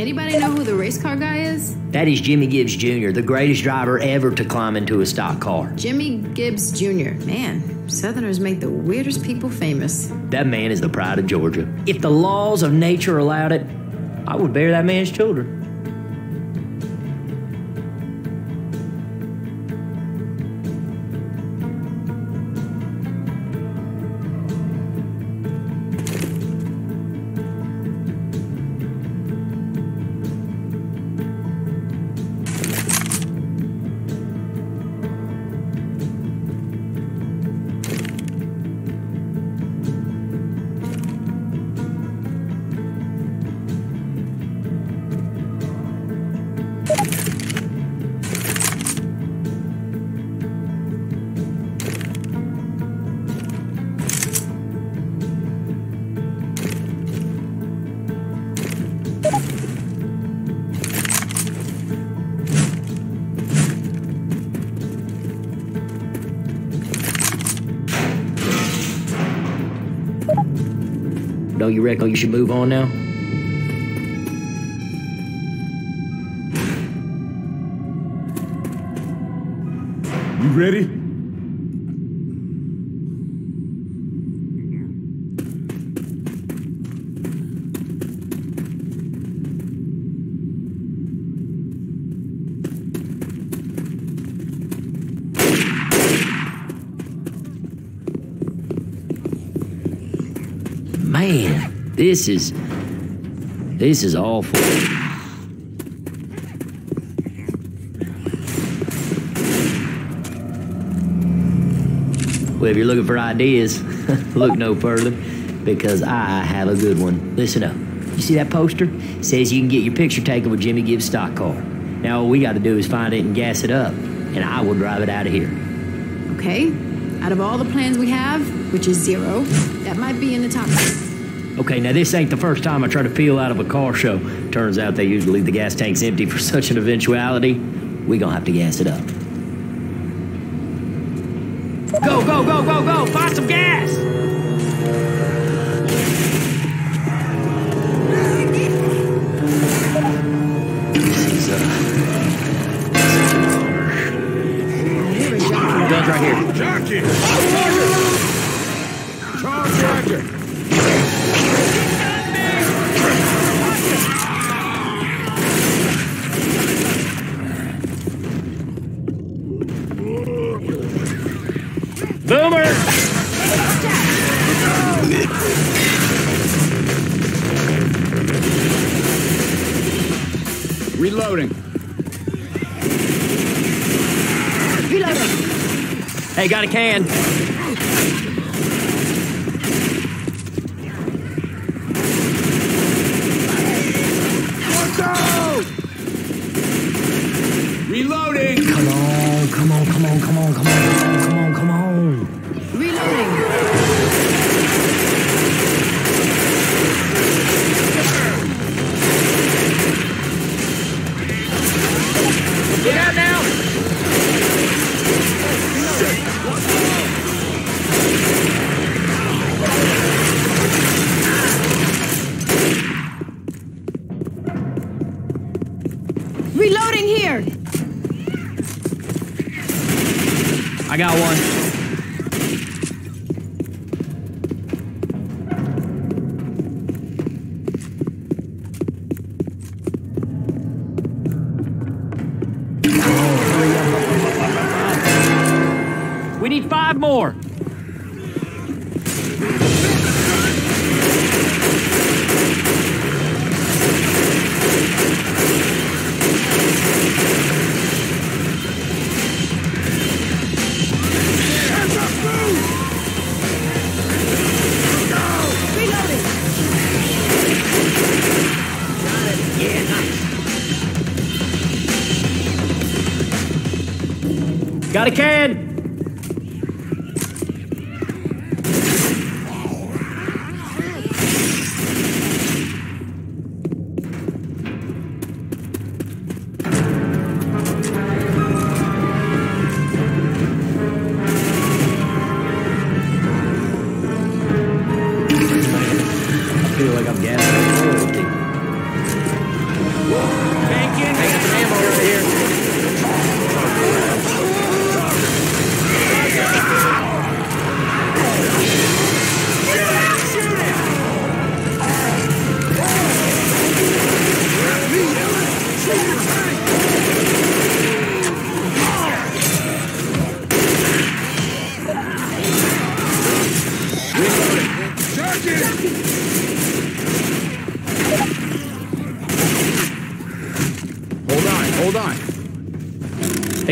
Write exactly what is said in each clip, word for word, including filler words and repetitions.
Anybody know who the race car guy is? That is Jimmy Gibbs Junior, the greatest driver ever to climb into a stock car. Jimmy Gibbs Junior Man, Southerners make the weirdest people famous. That man is the pride of Georgia. If the laws of nature allowed it, I would bear that man's children. Don't you reckon you should move on now? You ready? Man, this is, this is awful. Well, if you're looking for ideas, look no further, because I have a good one. Listen up. You see that poster? It says you can get your picture taken with Jimmy Gibbs' stock car. Now, all we got to do is find it and gas it up, and I will drive it out of here. Okay. Out of all the plans we have, which is zero, that might be in the top. Okay, now this ain't the first time I try to peel out of a car show. Turns out they usually leave the gas tanks empty for such an eventuality. We gonna have to gas it up. Go, go, go, go, go! Find some gas! This is, uh... guns right here. Jockey! Oh, Charger! Charge Roger! Boomer! Reloading. Reloading. Hey, got a can. Reloading. Come on, come on, come on, come on, come on. Get out now! Reloading here! I got one. We need five more. Got a can. I feel like I'm gathering.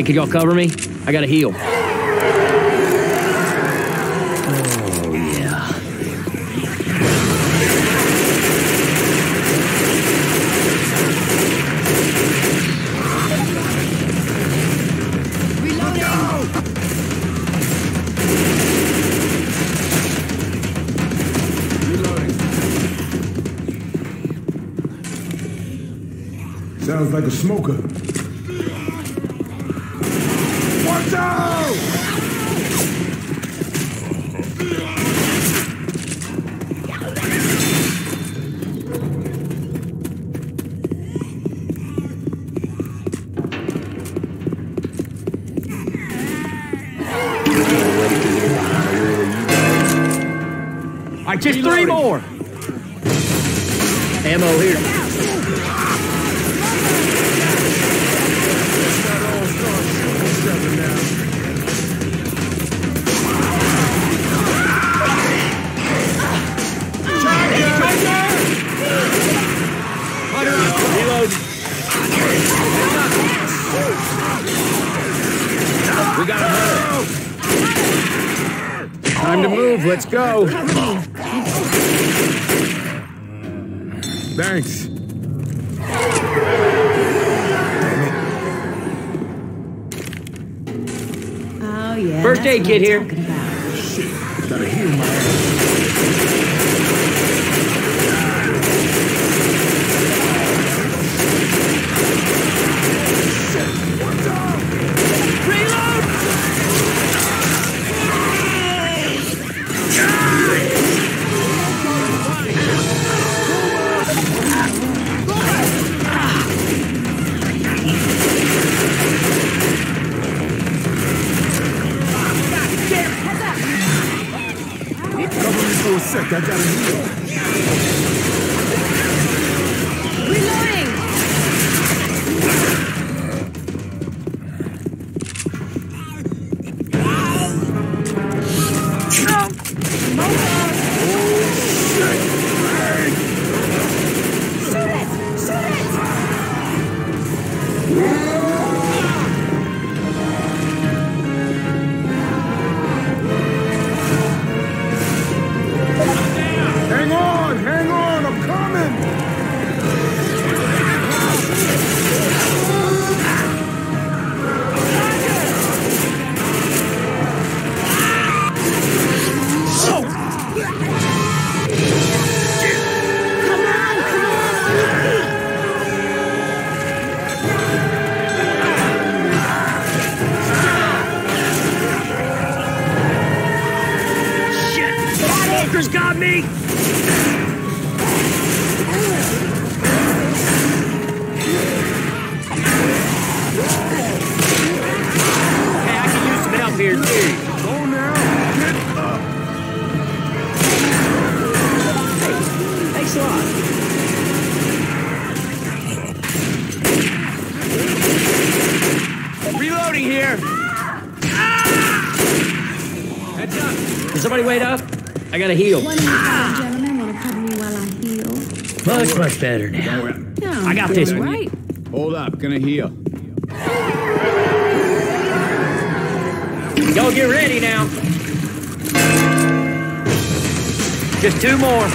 Hey, can y'all cover me? I gotta heal. Oh, yeah. Reloading! Reloading! Sounds like a smoker. All right, just three more. Ammo here. We got him. Time to move. Let's go. Thanks. Oh, yeah. First aid kit here. Shit. I gotta heal my sick, I gotta heal. Reloading! Oh, shit! Shoot it! Shoot got me! Hey, I can use some help here, too. Go now! Get up! Hey, thanks a lot. Reloading here! Ah! Heads up! Can somebody wait up? I gotta heal. One ah. Gentlemen want to cover me while I heal. Much, much better now. No, I got this. Right. Hold up, gonna heal. Y'all get ready now. Just two more.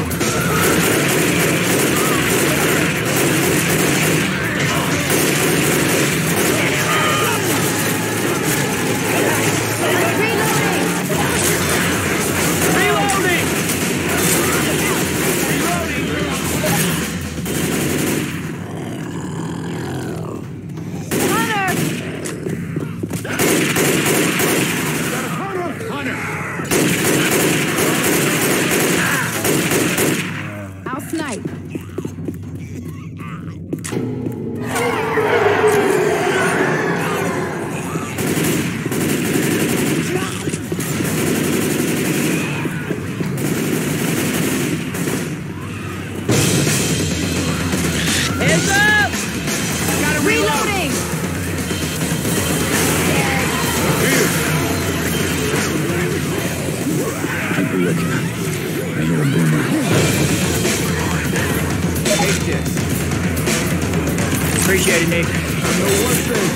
Appreciate it, Nick. I know one thing.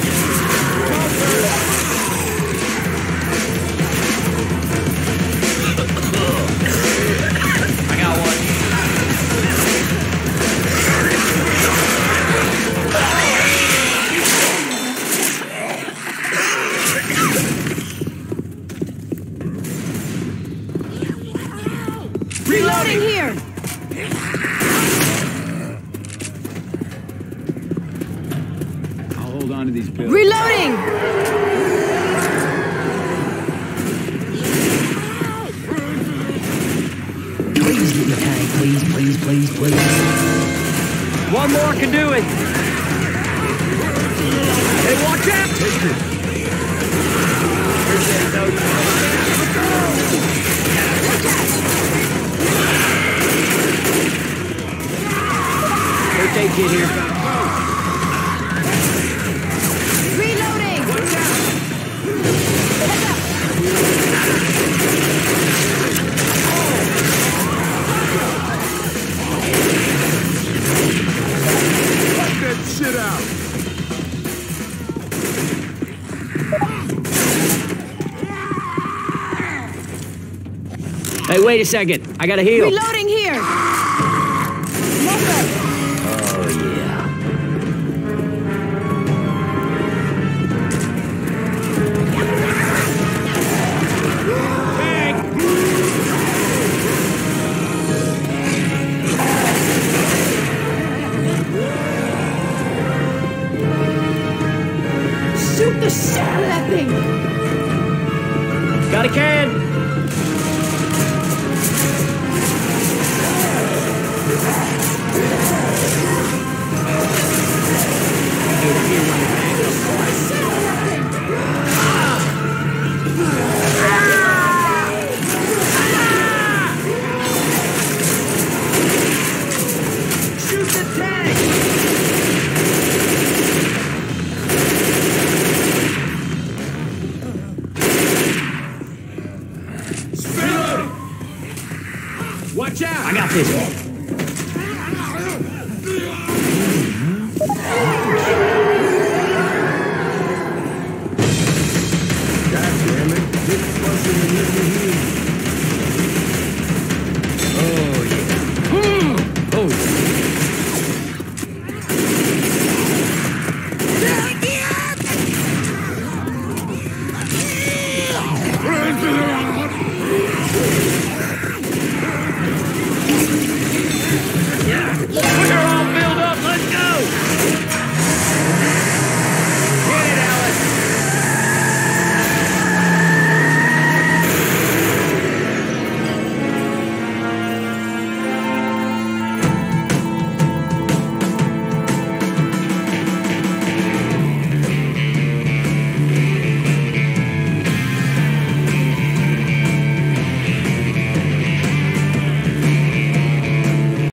Reloading here. I'll hold on to these pills. Reloading. Please get the tank, please, please, please, please. One more can do it. Hey, watch out! Take it. Don't take it here. Reloading! Watch out! Head up! Cut that shit out! Hey, wait a second. I gotta heal. Reloading here! Oh, yeah. Shoot the shit out of that thing! Got a can! Watch out! I got this one. God damn it. This wasn't a little heat. Oh, yeah. Mm. Oh, yeah. Take me up!